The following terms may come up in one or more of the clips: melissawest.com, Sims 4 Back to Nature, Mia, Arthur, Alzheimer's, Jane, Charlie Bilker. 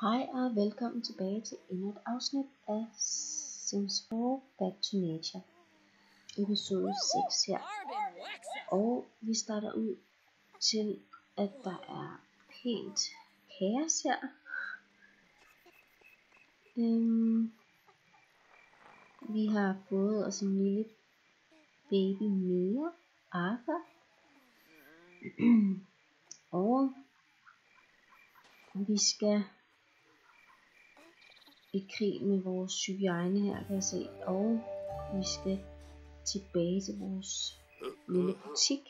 Hi og velkommen tilbage til endnu et afsnit af Sims 4 Back to Nature, episode 6 her. Og vi starter ud til, at der er pænt kaos her. Vi har fået os en lille baby Mia, Arthur. Og vi skal i krig med vores hygiejne her, kan jeg se. Og vi skal tilbage til vores lille butik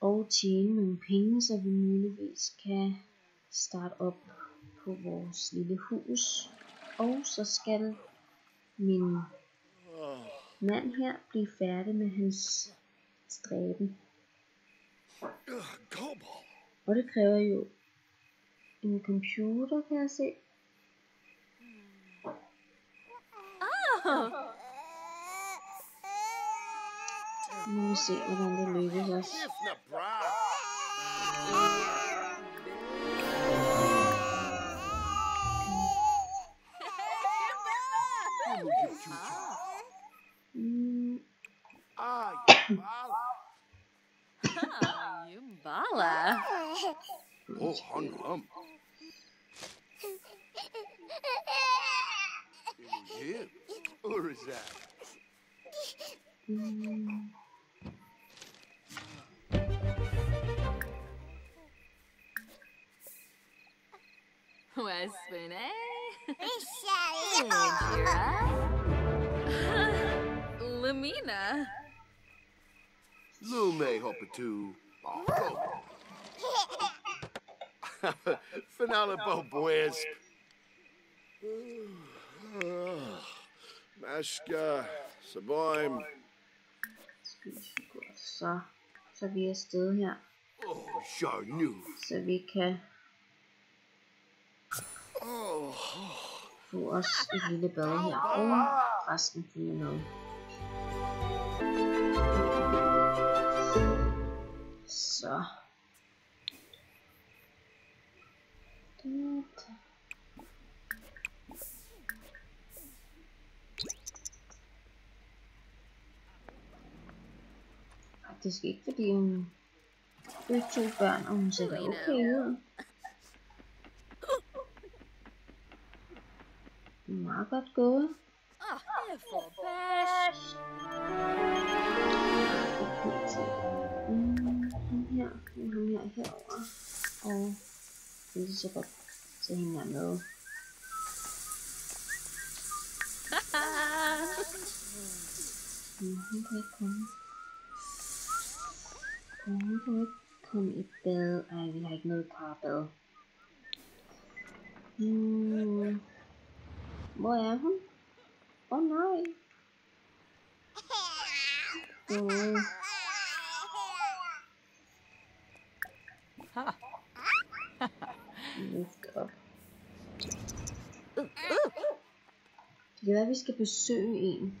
og tjene nogle penge, så vi muligvis kan starte op på vores lille hus. Og så skal min mand her blive færdig med hans stræben. Og det kræver jo en computer, kan jeg se. Nu må vi se, hvordan det lykkes os. Lumina Lume Hopatu Finale Bobuesp Mashka Saboim. Så vi er afsted her. Så vi kan få os et lille bad her, og resten følger med. Så. Faktisk ikke, fordi hun er to børn, og hun ser da okay ud. Meget godt gået. Hun her herover, og det er så godt til hende her med. Hun kan ikke komme. Hun kan ikke komme i bad. Ej, vi har ikke noget parabad. Hvor er hun? Åh nej! Luft op. Det kan være, vi skal besøge en.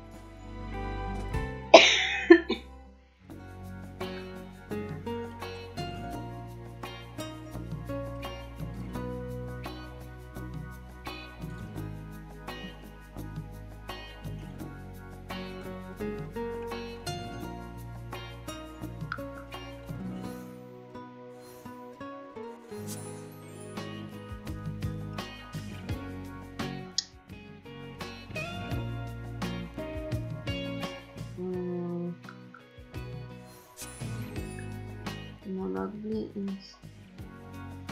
Nok blive en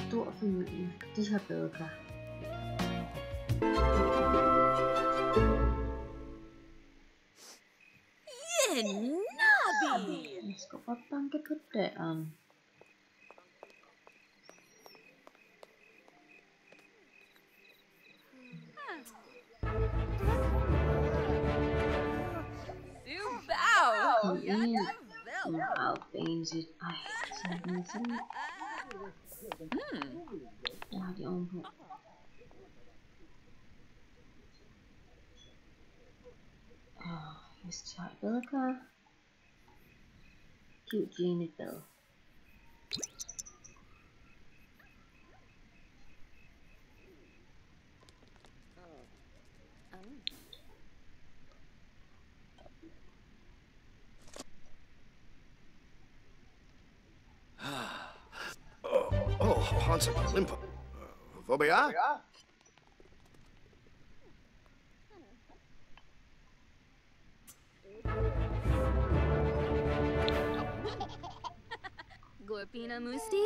stor familie, de har badekar. Jeg skal bare banke på døren. Wow, music. Ay, ya die Augen hoch. Hier ist Charlie Bilker. Cute Genie Bill. Limpo. Phobia? Gorpina Musti?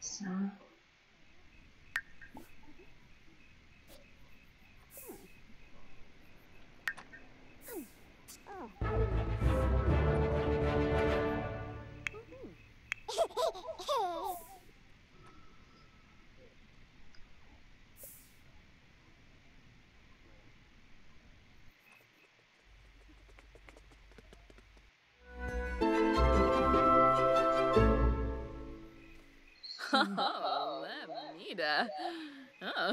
So. Oh, Lamida. Oh.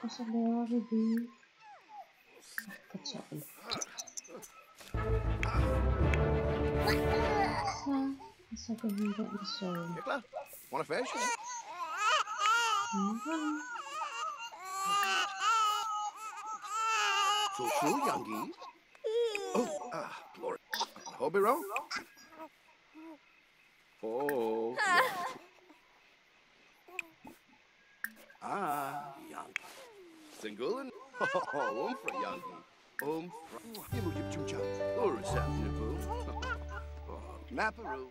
What's a little bit? Good job. It's like a little bit of soul. Want to fish? So true, youngie. Oh, glory. Hobby roll? Oh. Young. Single and umfra young. You will give two jumps. Or a sample. Naparoo.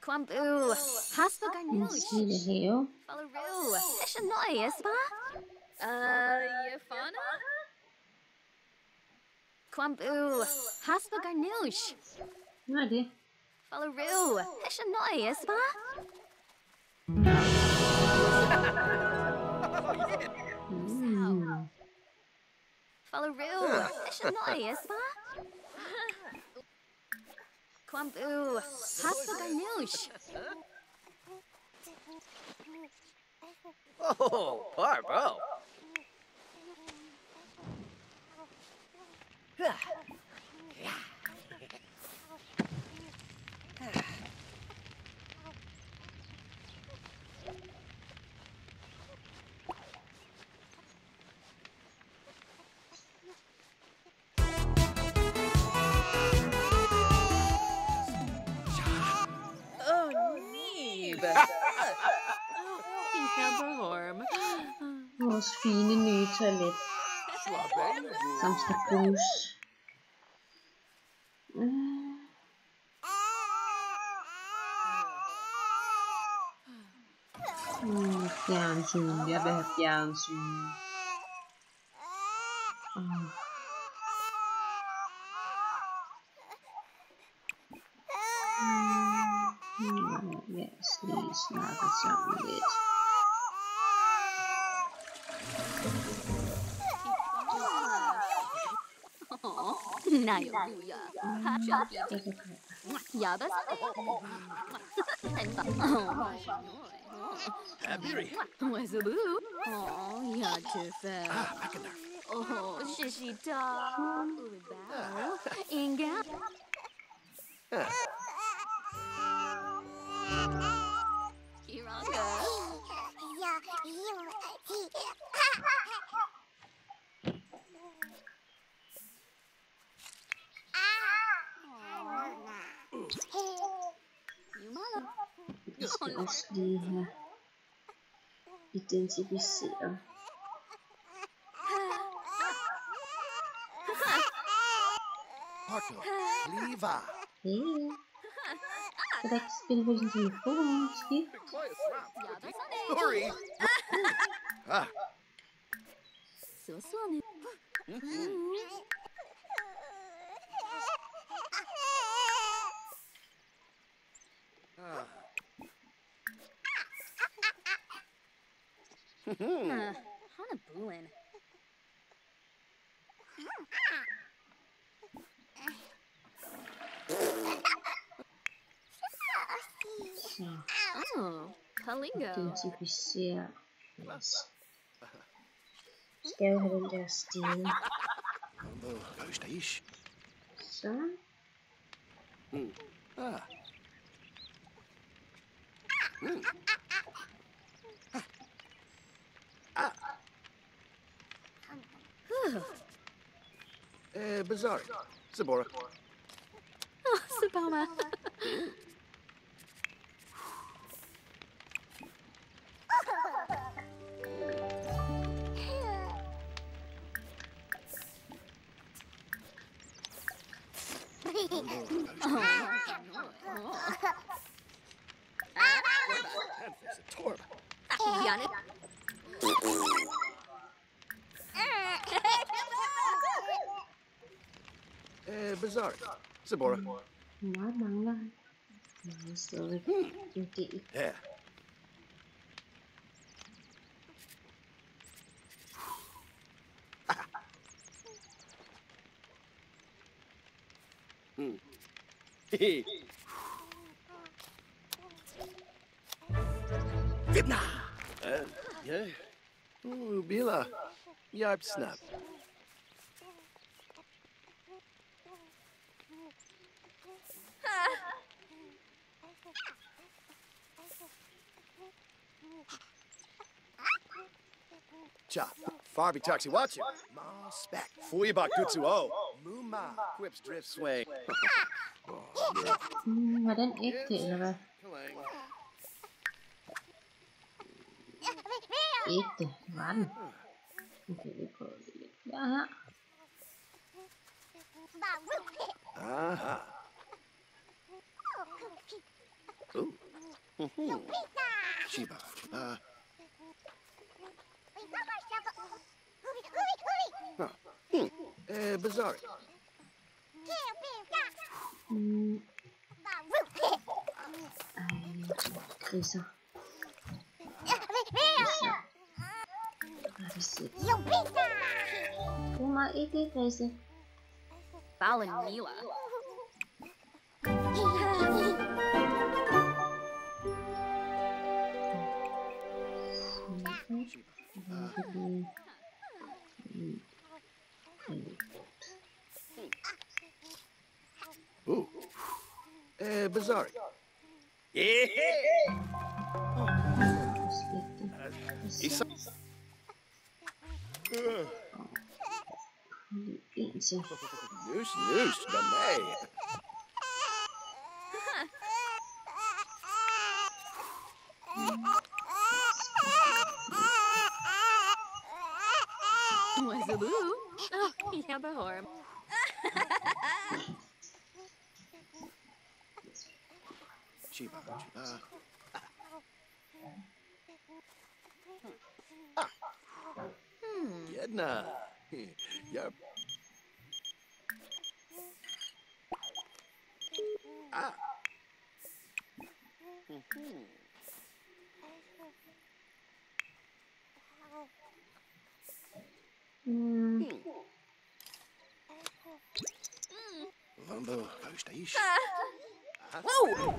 Quambu, Haspa Garnoo, Ballaroo, Ishanoi, Ispa, Yafana? Quambu, Haspa Garnoosh. Ready. Ballaroo, Ishanoi, Ispa? Ballaroo, Ishanoi, Ispa? Quambu, Haspa Garnoosh. Oh, Harpo. Vores fine nye toilet. Som skal bruges. Fjernsyn. Jeg vil have fjernsyn. Jeg skal lige snakke sammen lidt. Jeg skal også lige have identificeret. Hey. Kan du ikke spille på din telefon måske? Identificere. Skal jeg jo have den der stil. Så. Bizarre. Sabora. Oh, Sabama. Bizarre. Sabora. Yeah. Vidna. Yeah. Ooh, Bila. Yarp snap. Chop. Farby taxi watch it. Ma spec. Fui bak tutsu o. Muma quips drift sway. Hvordan ægte, eller hvad? Ægte, var den? Okay, vi prøver lige her. Aha. Chiba, chiba. Bizarre. Eso. Eso. Uma y que crece. Fallen Mila. Bizarre. Nah. Yep. Ah. Wow. Lobo.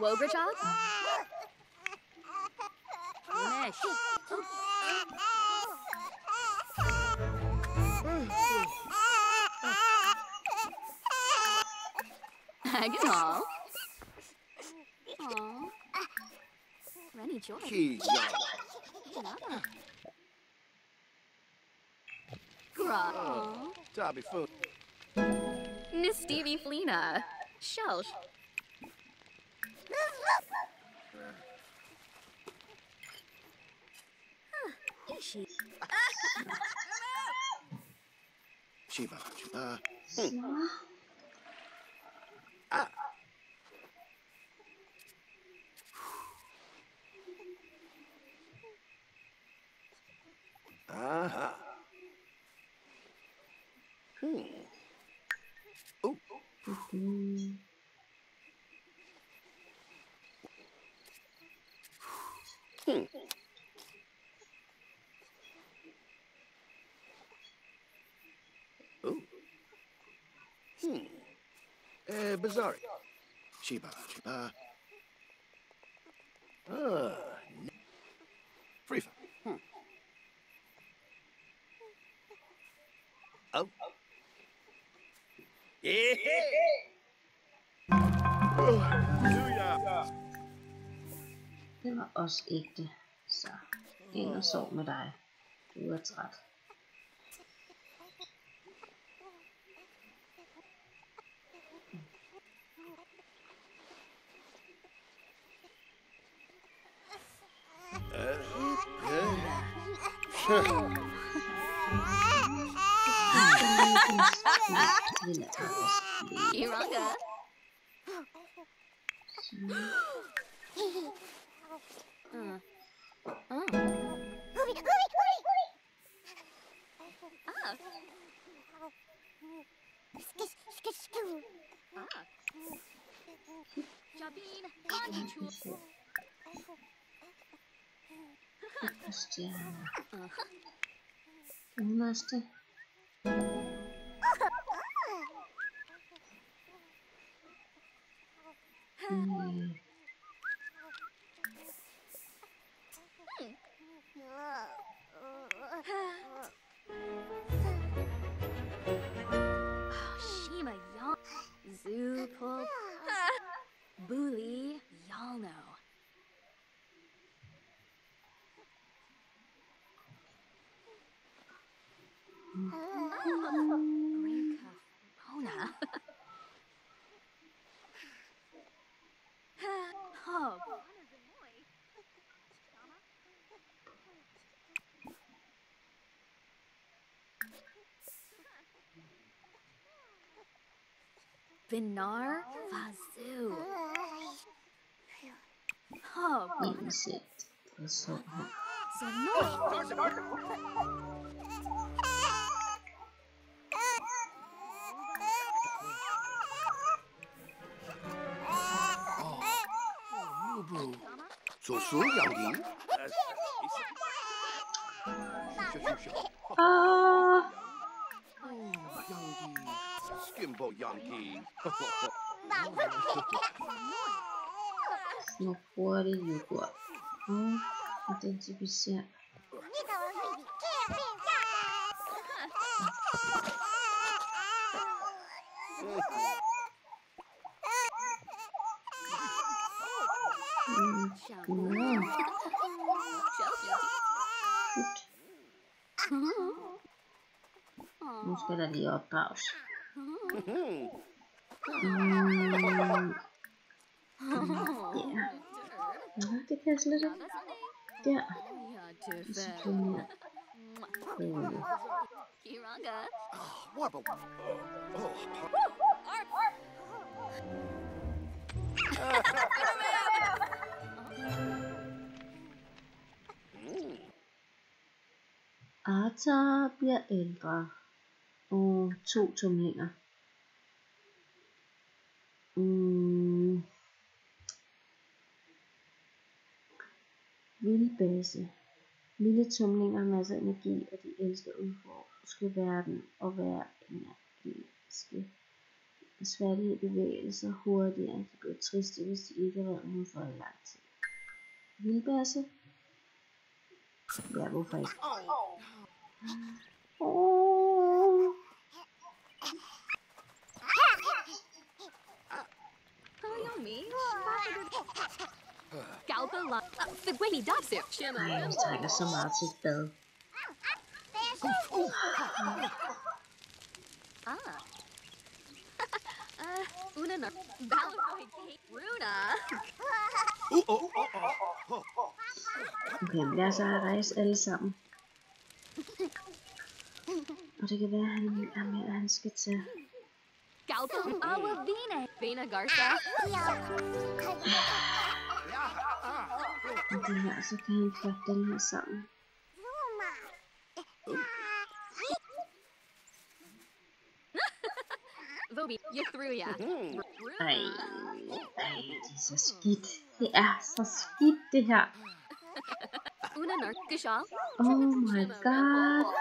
Woger job? Mesh. Hagenall. Aww. Rennie Joy. Grog. Dobby Foot. Miss Stevie Flina. Shelsh. Shiva. Ah. Aha. Oh. Oh. Bizarre. Shiba, Shiba. No. Free fun. Oh. Yeah. Oh, hallelujah. Det var også ægte, så en og sov med dig. Du er træt. Iranga. Master. Binar Vazu. Oh, shit. That's so hot. Skimbo Yankee. No puede igual. Identificar. Vamos a darle a pausa. Arthur bliver ældre og 2 tomlinger. Ville base. Ville tumling og masser af energi, og de elsker at udforske verden og være energiske. Besværlige bevægelser hurtigere, de bliver triste, hvis de ikke har været udenfor i lang tid. Vildbasse? Ja, hvorfor ikke? Jeg trænger så meget til et bad. Okay, lad os rejse alle sammen. Og det kan være, at han lige er med, at han skal til. Det her, så kan han klappe den her sammen. Ej, det er så skidt. Det er så skidt, det her. Oh my god.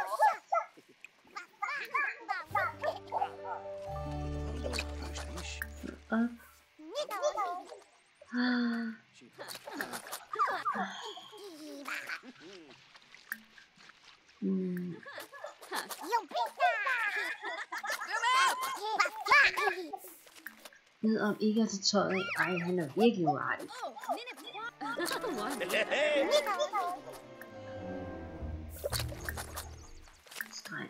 Ved om ikke at tage tøjet af. Ej, han er virkelig uartig. Streg.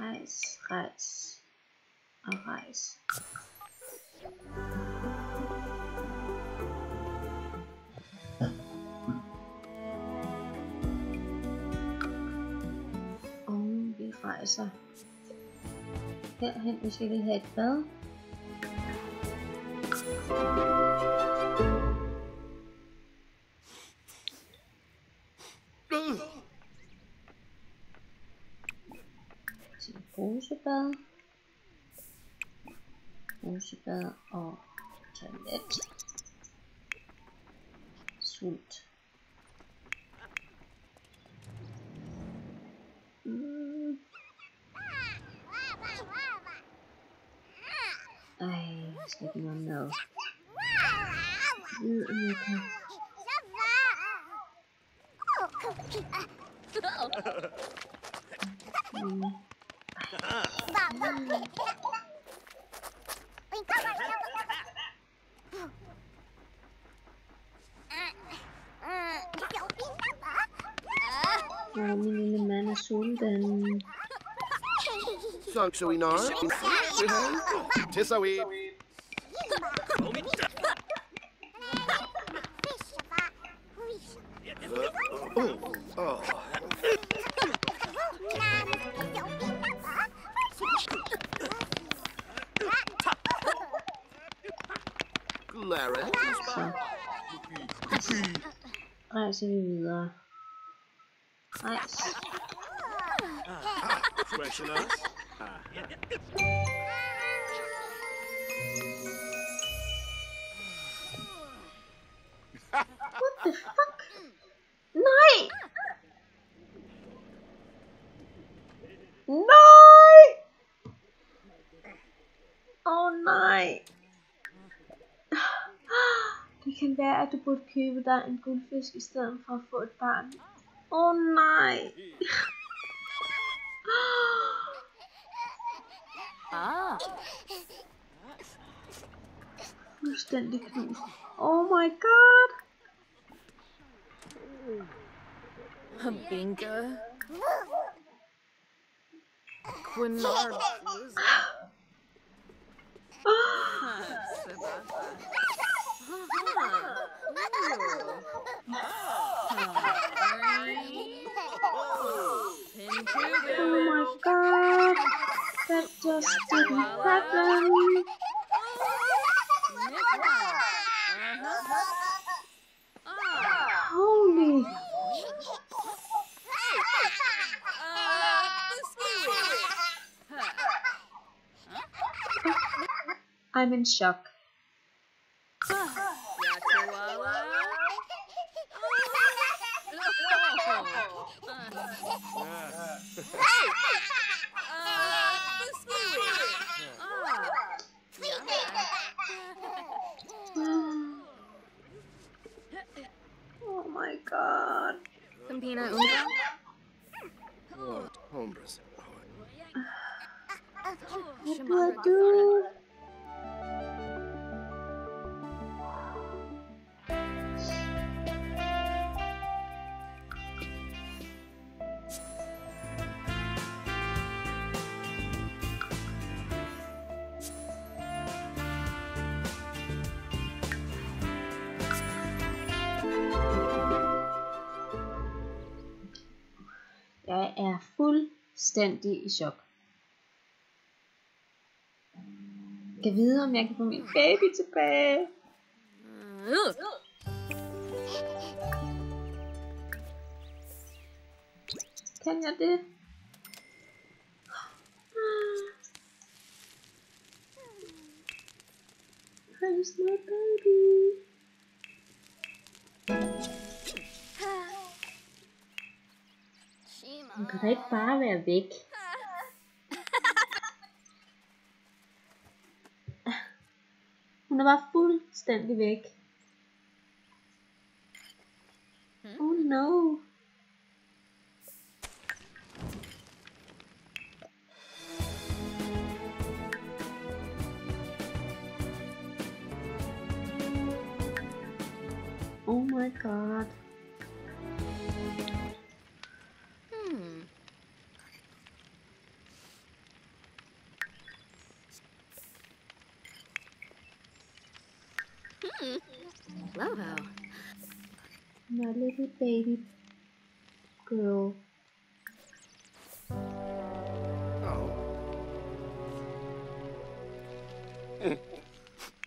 Rejs, rejs og rejs. Og vi rejser herhen, hvis vi vil have et bad. Rosebad. Rosebad og toilet. Sult. Ej, jeg skal give mig mad. Min lille mand er soldanen. Så vi når. Tisser vi. Rejser vi videre. Rejs. What the fuck? Nej! Nej! Åh nej! Det kan være, at du burde købe dig en guldfisk i stedet for at få et barn. Åh nej! Fuldstændig knust. Oh my god! Bingo! When our oh my god, that just didn't happen. Holy. I'm in shock. Oh my god. What do I do? Jeg er fuldstændig i chok. Kan vide, om jeg kan få min baby tilbage. Kan jeg det? Where's my baby? Hun kan da ikke bare være væk. Hun er bare fuldstændig væk. Oh no. Oh my god. Wow. My little baby girl. Oh.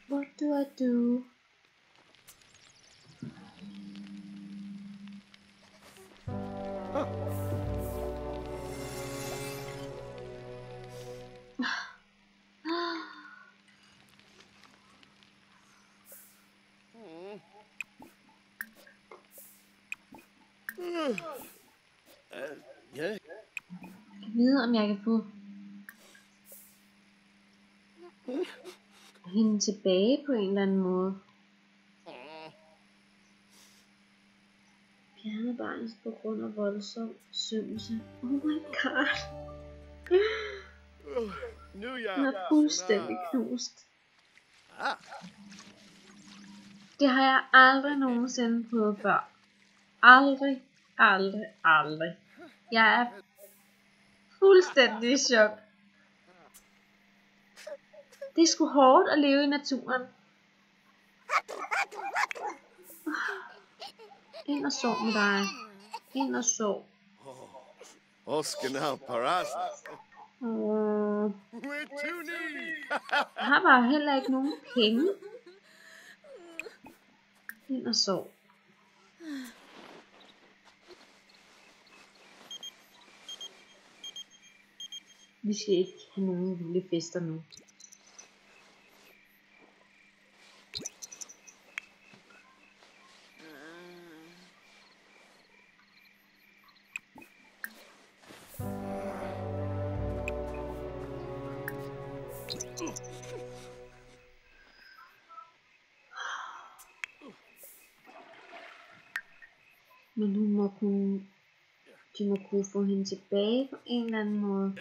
What do I do? Oh. Jeg ved, om jeg kan få hende tilbage på en eller anden måde. Fjerner barnet på grund af voldsom sømmelse. Oh my god. Den er fuldstændig knust. Det har jeg aldrig nogensinde prøvet før. Aldrig. Aldrig, aldrig. Jeg er fuldstændig i chok. Det er sgu hårdt at leve i naturen. Ind og sov med dig. Ind og sov. Jeg har bare heller ikke nogen penge. Ind og sov. Vi skal ikke have nogen vilde fester nu. Men de må kunne få hende tilbage på en eller anden måde.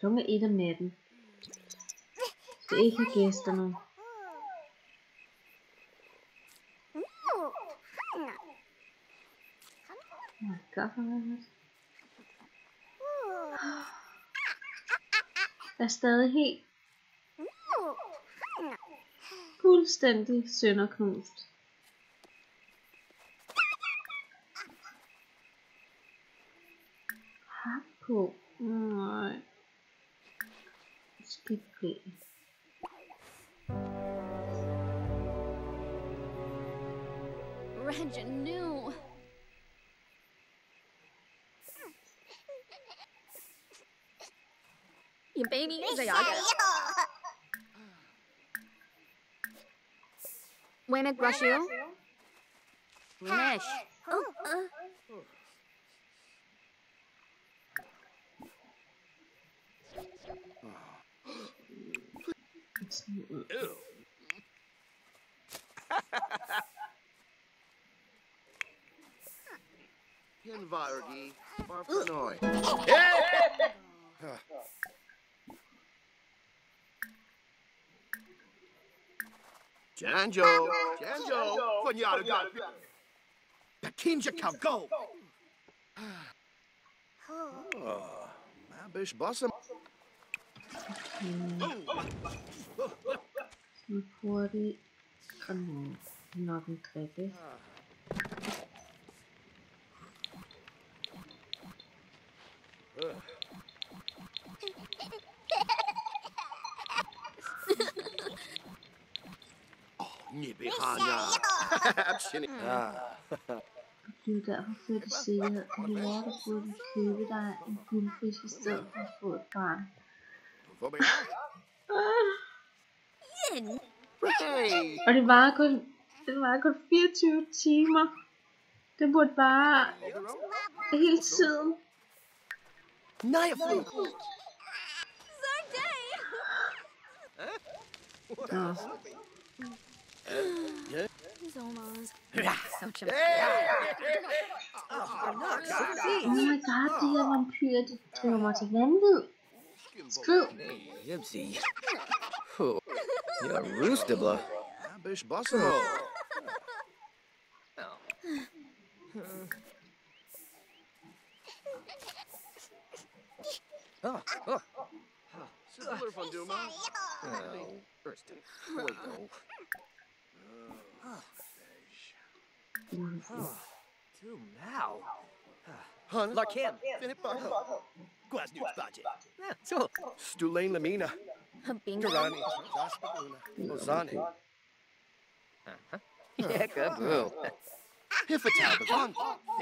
Junge Edelmäden. Welche gestern? Er stadig helt fuldstændig sønderknust. Hak på. Nej. Skidtblæn. Rangenu. I baby is a yaga. When it rush you? Nesh. Environment, Barfanoi. Janjo, Funyada got the Kinja cow go. Oh, my bish bossum. Bevor die Nagentreppe. Oh, Nibihana. Ich würde einfach für die Seele geworden, wo die Flüge da im Grundfisch ist, so fortfahren. Og det var kun 24 timer. Det burde bare hele tiden. Nej, jeg flyver. Oh my god, de her vampyrer, de driver mig til vanvid. Skriv. Ja, Roostebler. Bish Bossimo. Silver von Duma. Too now. Like him. Guas new budget. So, Stulain Lamina. Durani, Ozani. Yeah, good girl. If it's out of the one,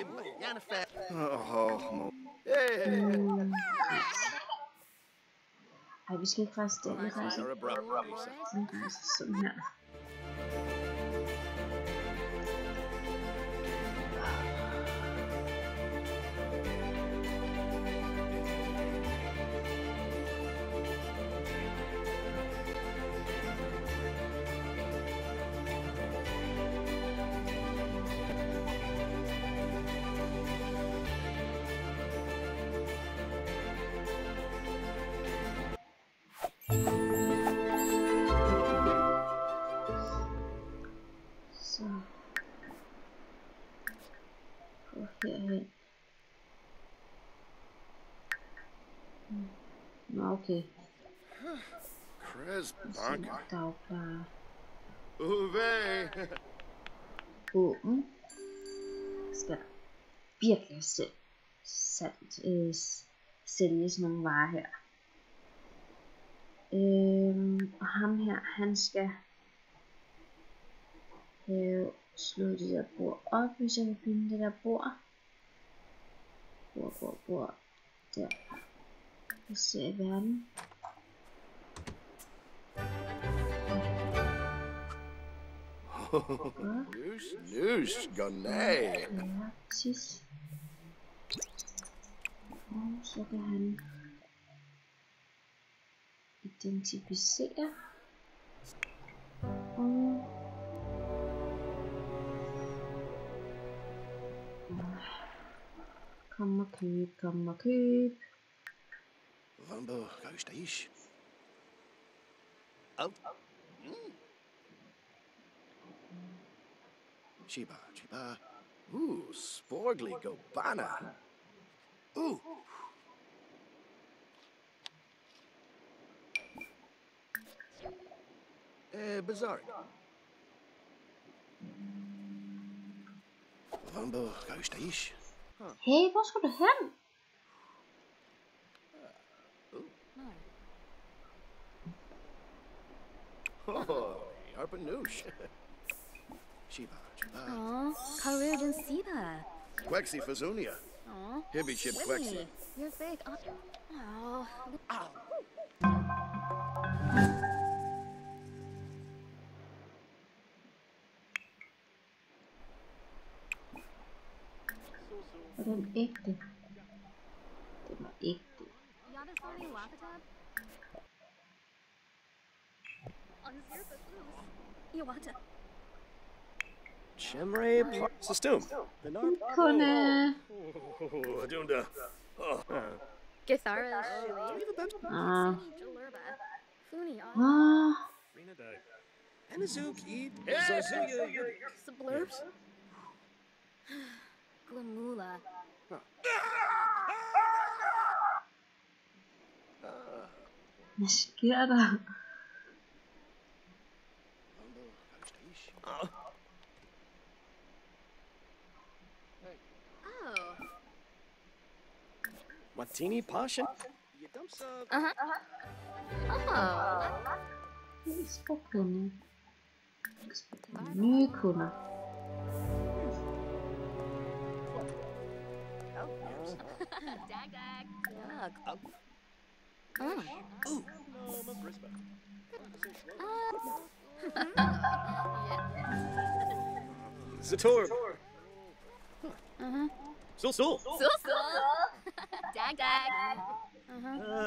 it might manifest. Oh, hey. I wish you trust it. You're a brother. Okay. Chris Barker. Uwe. Åben. Skal der virkelig sælges nogle varer her. Og ham her, han skal have slået det der bord op, hvis jeg kan finde det der bord. das zu erwerben. Süß, Gonei. Ja, süß. Und so geheim. Identifizieren. Und komm mal, Küb. Wambo, kann ich da ich? Chiba. Sporgli Gobana. Bizarre. Wambo, kann ich da ich? Hey, what's going to happen? Oh, Arpanoosh. Shiba. Oh, Courage and Siba. Quexy Fazunia. Oh, Hibby Chip Quexy. You're big. Oh, Den ekte. Chemray System. Kone. Adunda. Githara. Glamula. Mascara. Oh. Watini Pasha. Zator. Dag.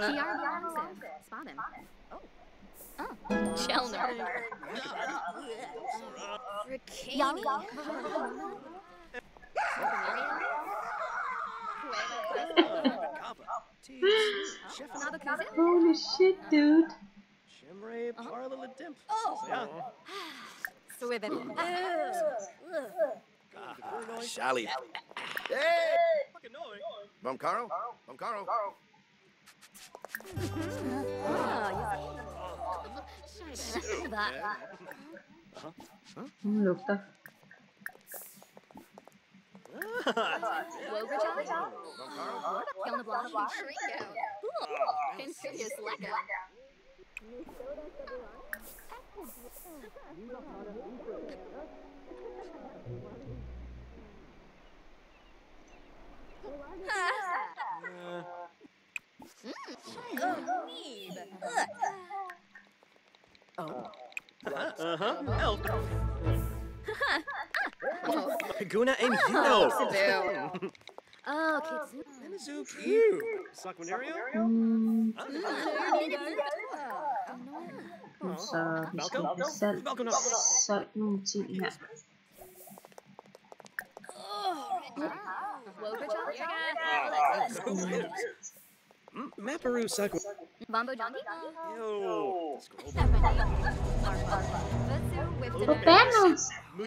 G.R. Bronson. Spot him. Oh. Chelner. Ricani. Holy shit, dude. Oh. Sally. Hey. Bumcaro. Laguna and Hino. Oh, Kizu. Jeg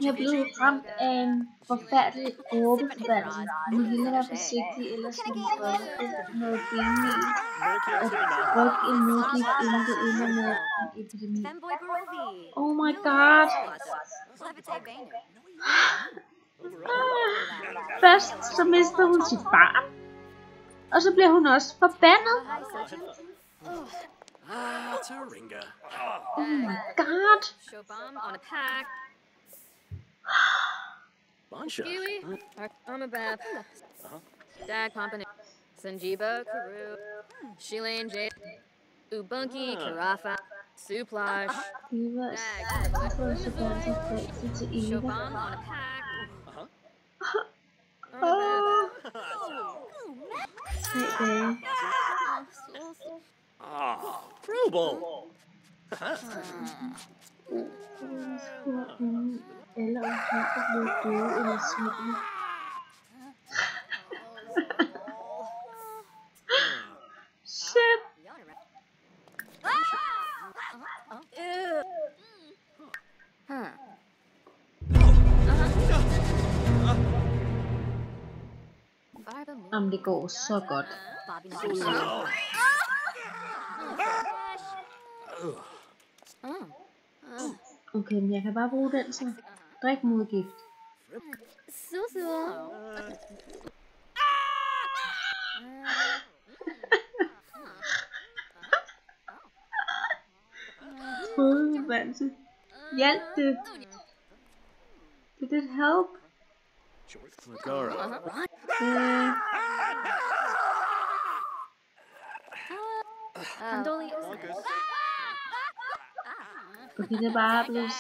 er blevet ramt af en forfærdelig råbeforbandelse. Nu ville være forsigtig, ellers ville jeg gøre noget benmel og rykke en modgift inden det ender med en epidemi. Oh my god! Først så mister hun sit barn, og så bliver hun også forbandet. Oh my god! Bunch of. I'm a bath. Dag company. Sanjiba, Karu, Shilane, Jane, Ubunki, Karafa, Suplash, Shit. Amdiko, so good. Okay, men jeg kan bare bruge den, så drik modgift. Spødevandse. Hjælp det. Did it help? Okay, det er bare blevet...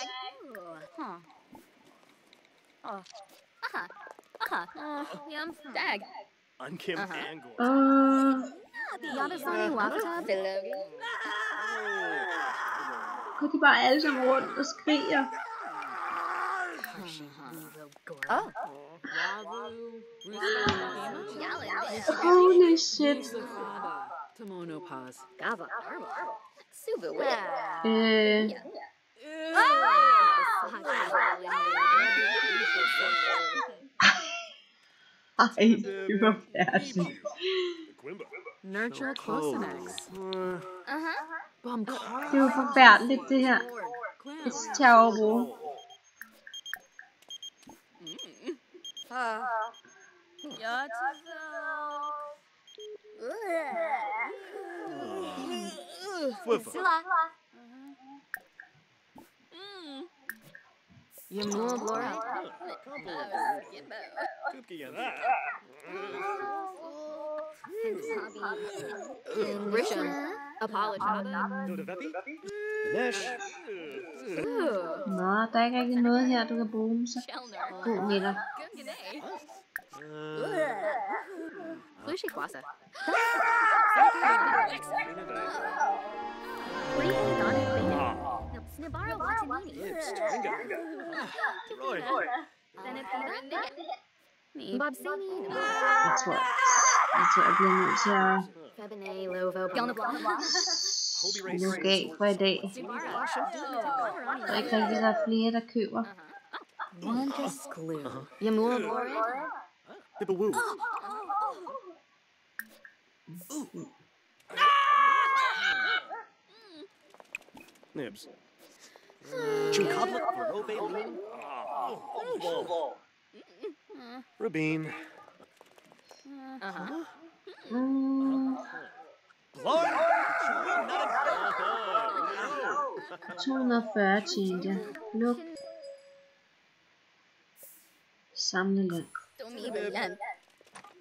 Går de bare alle sammen rundt og skriger? Holy shit! Ej, det var færdigt. Nurture close next. Det er jo forfærdeligt, det her. It's terrible. Nå, der er ikke rigtig noget her, du kan bruge, så god nætter. Jeg tror, jeg bliver nødt til at lukke af for i dag. Der er ikke rigtig, der er flere, der køber. Rabin. Look. Samle løn.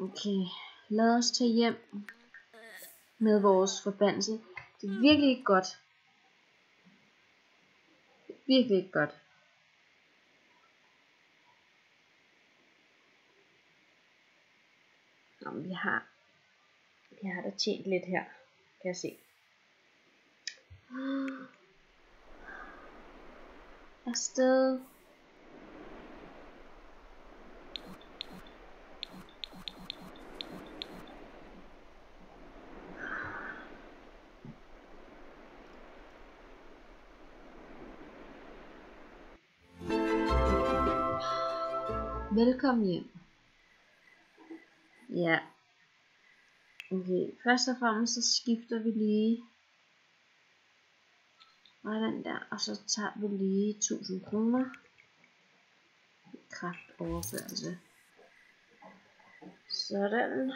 Okay, lad os tage hjem med vores forbandelse. Det er virkelig ikke godt. Det er virkelig ikke godt. Vi har da tjent lidt her, kan jeg se. Afsted. Velkommen hjem. Ja. Okay, først og fremmest så skifter vi lige den der, og så tager vi lige 1000 kroner kraftoverførelse. Sådan.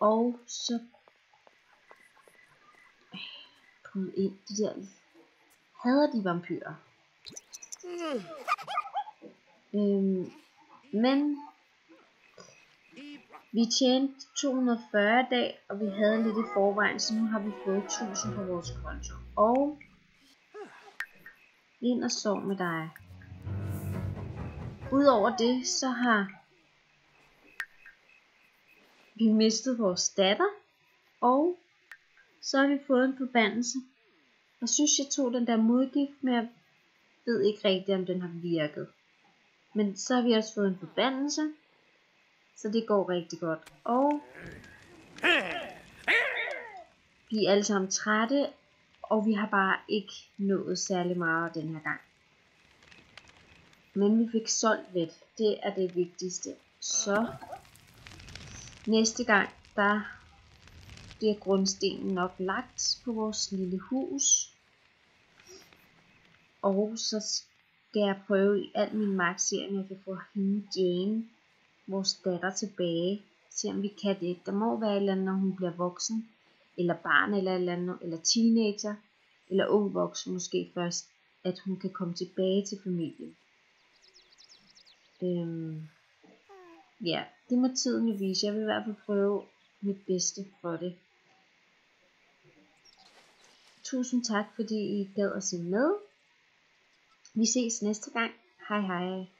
Og så kom ind de der. Hader de vampyrer? Men Vi tjente 240 dag, og vi havde lidt i forvejen, så nu har vi fået 1000 på vores konto. Og ind og sov med dig. Udover det, så har vi mistet vores datter, og så har vi fået en forbandelse. Jeg synes, jeg tog den der modgift, men jeg ved ikke rigtigt, om den har virket. Men så har vi også fået en forbandelse, så det går rigtig godt. Og vi er alle sammen trætte, og vi har bare ikke nået særlig meget den her gang. Men vi fik solgt lidt, det er det vigtigste. Så næste gang, der bliver grundstenen nok lagt på vores lille hus. Og så skal jeg prøve i al min magt, se om jeg kan få hende Jane, vores datter, tilbage. Se om vi kan det. Der må være et eller andet, når hun bliver voksen. Eller barn eller et eller andet, eller teenager. Eller ung voksen måske først. At hun kan komme tilbage til familien. Ja, det må tiden jo vise. Jeg vil i hvert fald prøve mit bedste for det. Tusind tak, fordi I gad at se med. Vi ses næste gang. Hej hej.